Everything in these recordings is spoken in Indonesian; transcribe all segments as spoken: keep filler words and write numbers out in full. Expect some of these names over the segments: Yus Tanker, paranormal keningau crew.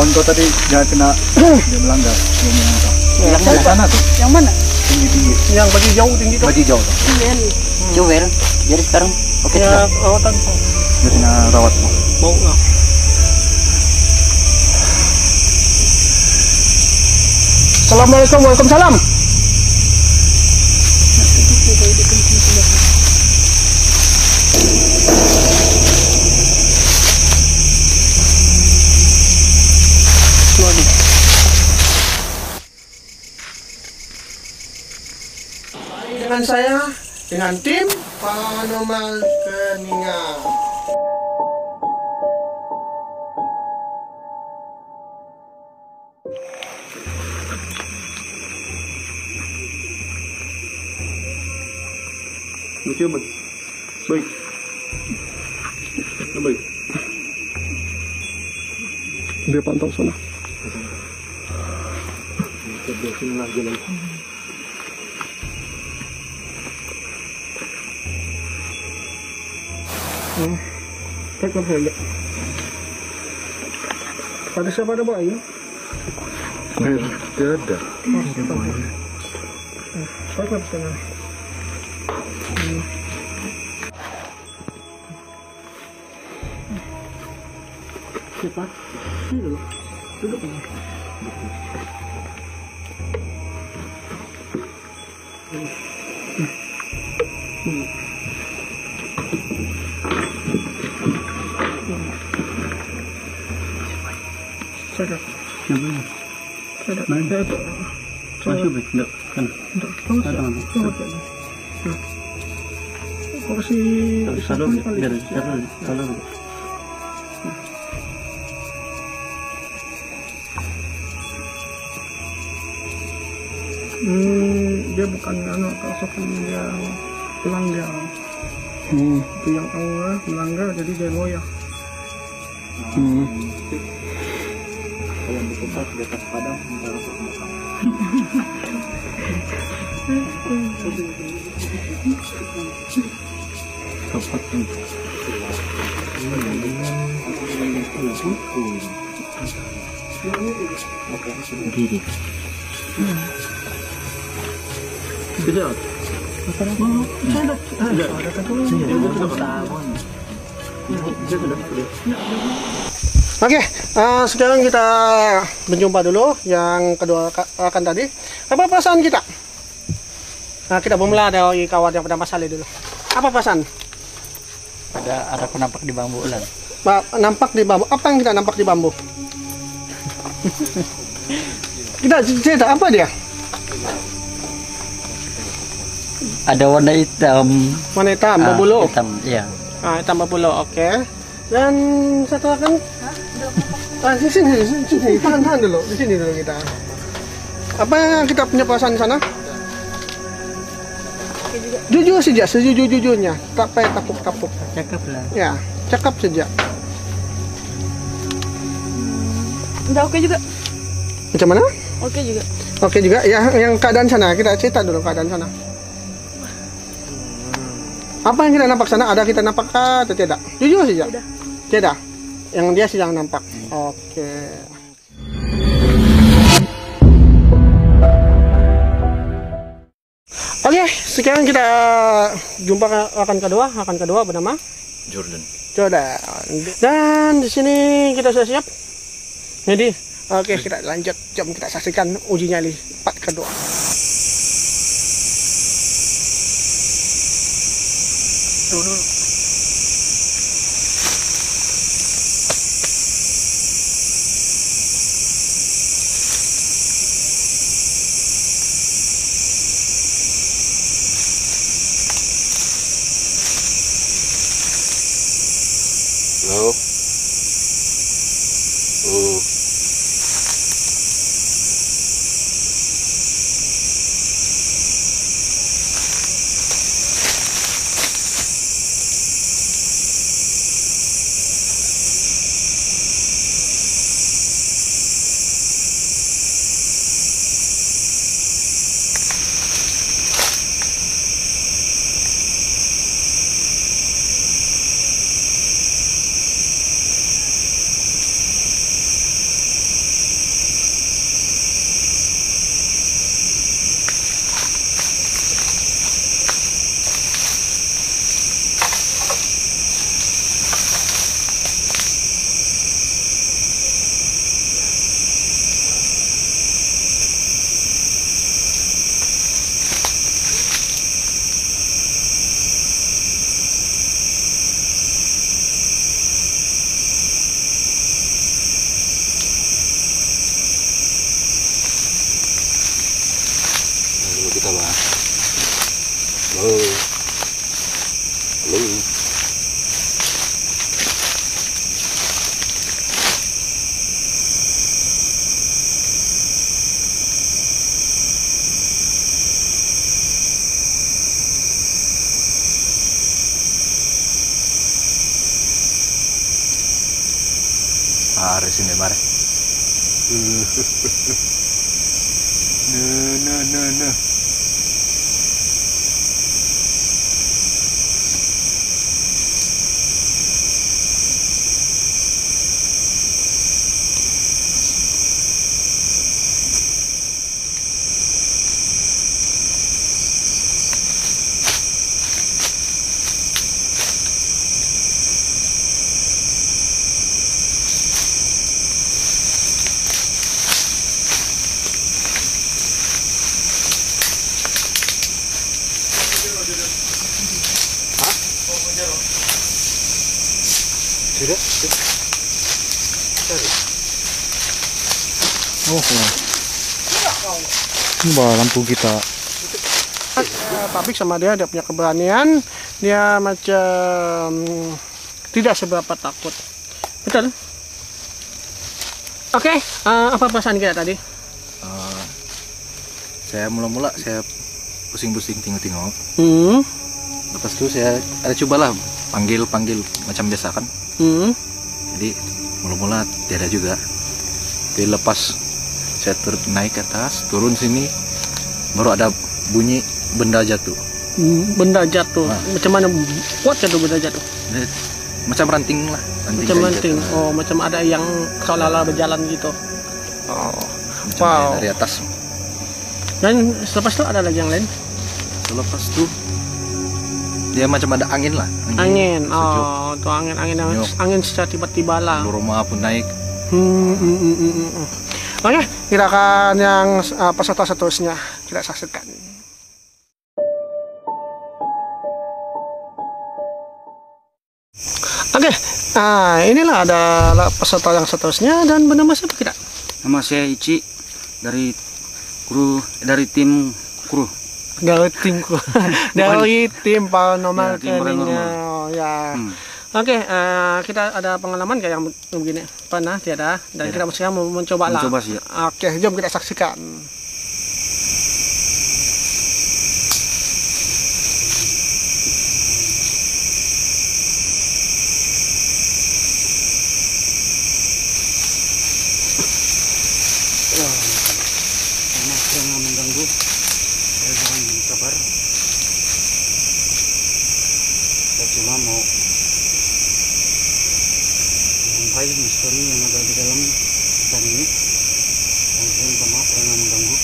kawan kau tadi dia kena dia melanggar dia melanggar yang mana sana tuh yang mana tinggi tinggi yang baju jauh tinggi tuh baju jauh tuh cewek jadi sekarang oke ya rawatan dia kena rawat bau lah. Assalamualaikum waalaikumsalam. Dengan saya, dengan tim Paranormal Keningau. Lucu banget, baik, baik. Dia pantau sana. Dia sini lah jalan. Nah, tak apa lagi. Ada siapa ada bayi? Tidak ada. Siapa sana? Siapa? Duduk, duduk. Sedap. Sedap. Sedap. Masih betul kan? Tidak. Kursi salur biar salur salur hmm dia bukan anak kawasan yang melanggar hmm itu yang awal melanggar jadi dia goyah hmm kalau berkutat di atas padang harus berkutat tepat nih. Gini. Betul. Oke, uh, sekarang kita berjumpa dulu yang kedua akan tadi. Apa perasaan kita? Nah, kita bermula dari kawan yang pertama kali dulu. Apa perasaan? Ada ada nampak di bambu lah. Ba, nampak di bambu. Apa yang kita nampak di bambu? Kita cerita apa dia? Ada warna hitam. Warna hitam berbulu. Ah, hitam, iya. Ah, hitam berbulu. Oke. Okay. Dan satu kan? Ah, di sini, di sini. Tahan-tahan dulu. Di sini dulu kita. Apa yang kita punya perasaan di sana? Jujur saja, sejujur-jujurnya, tak payah tapuk-tapuk. Cakep lah. Ya, cakep saja. Udah oke juga. Macam mana? Oke juga. Oke juga, ya, yang keadaan sana, kita cerita dulu keadaan sana. Apa yang kita nampak sana, ada kita nampak atau tidak? Jujur saja? Tidak. Tidak? Yang dia sedang nampak? Oke. Oke, sekarang kita jumpa akan kedua, akan kedua bernama Jordan. Jordan. Dan di sini kita sudah siap. Jadi, oke okay, kita lanjut, jom kita saksikan uji nyali part kedua. Dulu. mari sini mari. Nah, nah, nah, nah. Sudah, sudah. Oh, ini bawa lampu kita. Tapi sama dia, dia punya keberanian. Dia macam tidak seberapa takut. Betul. Oke, okay, uh, apa perasaan kita tadi? Uh, saya mula-mula saya pusing-pusing, tengok-tengok. Hmm. Lepas itu saya ada cobalah panggil-panggil macam biasa kan. Hmm. Jadi mula-mula tiada juga. Jadi lepas saya turut naik ke atas, turun sini, baru ada bunyi benda jatuh. Benda jatuh. Nah. Macam mana kuat jatuh benda jatuh? Macam ranting lah. Ranting macam ranting. Jatuh. Oh, macam ada yang seolah-olah berjalan gitu. Oh. Macam wow. Dari atas. Dan selepas itu ada lagi yang lain. Selepas itu dia macam ada angin lah. Angin, angin. Oh, itu angin, angin, angin, angin secara tiba-tiba lah. Rumah pun naik. Hmm, hmm, hmm, hmm, hmm. Oke, okay, kita akan yang uh, peserta seterusnya kita saksikan. Oke, okay, nah inilah adalah peserta yang seterusnya dan bernama siapa kita? Nama saya Ici dari kru dari tim kru. Dari timku, dari tim paranormal keningau ya. Hmm. Oke, okay, uh, kita ada pengalaman kayak yang begini pernah tiada dan tidak kita mau mencoba lah. Oke, okay, jom kita saksikan. Misteri yang ada di dalam hutan ini, dan saya minta maaf karena mengganggu.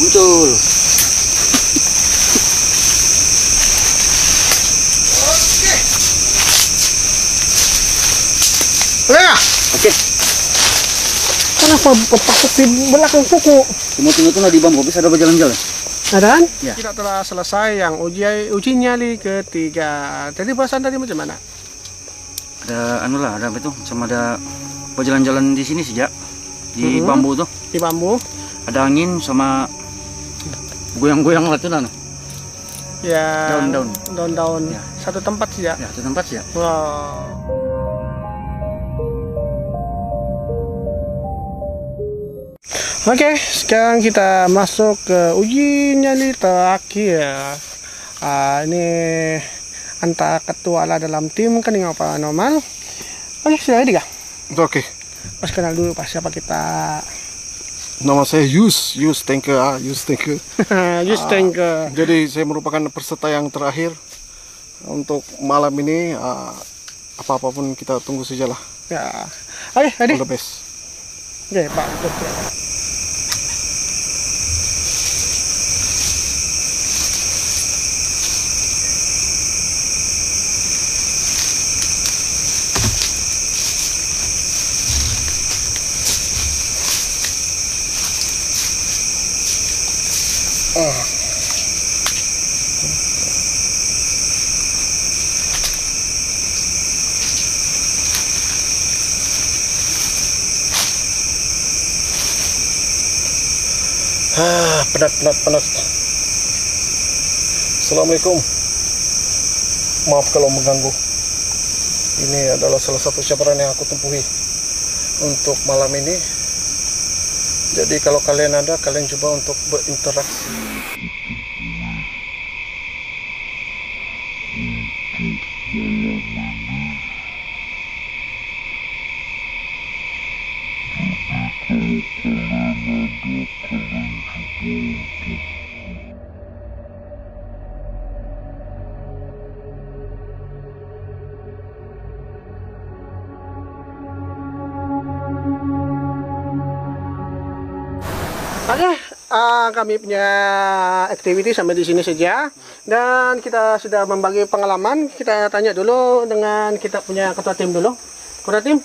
muncul. Oke. Lena. Oke. Kenapa pasuk di belakang kuku? Semut-semut itu di bambu bisa ada berjalan-jalan. Adaan? Ya. Kita telah selesai yang uji uji nyali ketiga. Tadi bahasan tadi macam mana? Ada anu lah, ada apa itu? Sama ada berjalan-jalan di sini sejak di hmm. bambu tuh. Di bambu. Ada angin sama goyang-goyang lah itu, ya, daun-daun, daun-daun, ya. Satu tempat sih ya, ya satu tempat sih ya. Wow. Oke, okay, sekarang kita masuk ke uji nyali terakhir. Uh, ini antara ketua lah dalam tim Keningau Paranormal. Oke, okay, sudah tiga. Oke. Okay. Mas kenal dulu pas siapa kita. Nama saya Yus, Yus Tanker, ah, Yus Tanker. Yus Tanker. Uh, jadi saya merupakan peserta yang terakhir untuk malam ini. Uh, apa apapun kita tunggu sajalah. Ya. Oke, tadi. All the best. Oke, Pak. Ah, penat, penat, penat. Assalamualaikum. Maaf kalau mengganggu. Ini adalah salah satu cabaran yang aku tempuhi untuk malam ini. Jadi kalau kalian ada, kalian coba untuk berinteraksi. Oke, uh, kami punya activity sampai di sini saja, dan kita sudah membagi pengalaman. Kita tanya dulu dengan kita punya ketua tim dulu. Ketua tim,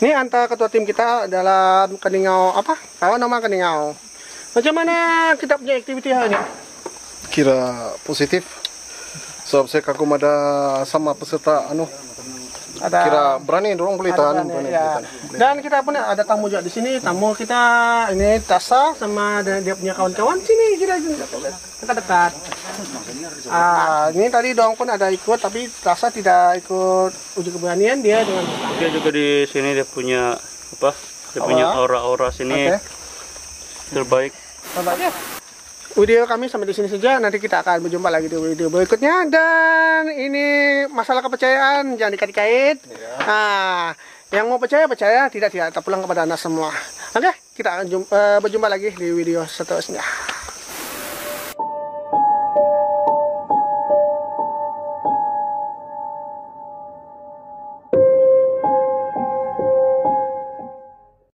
ini antara ketua tim kita adalah Keningau apa? Kawan nama Keningau. Macam mana kita punya activity hari ini? Kira positif. Sebab saya kagum ada sama peserta anu. Ada, kira berani dorong beli tahan, berani, ya. Beli tahan. Dan kita pun ada tamu juga di sini. Tamu kita ini Tasa sama dia punya kawan-kawan sini, kita dekat-dekat. Ah, ini tadi dong pun ada ikut, tapi Tasa tidak ikut uji keberanian dia dengan. Dia juga di sini dia punya apa? Dia punya aura-aura sini. Okay. Terbaik. Terbaik. Video kami sampai di sini saja. Nanti kita akan berjumpa lagi di video berikutnya. Dan ini masalah kepercayaan, jangan dikait-kait. Ya. Nah, yang mau percaya percaya, tidak tidak terpulang kepada Anda semua. Oke, kita akan jumpa, berjumpa lagi di video seterusnya.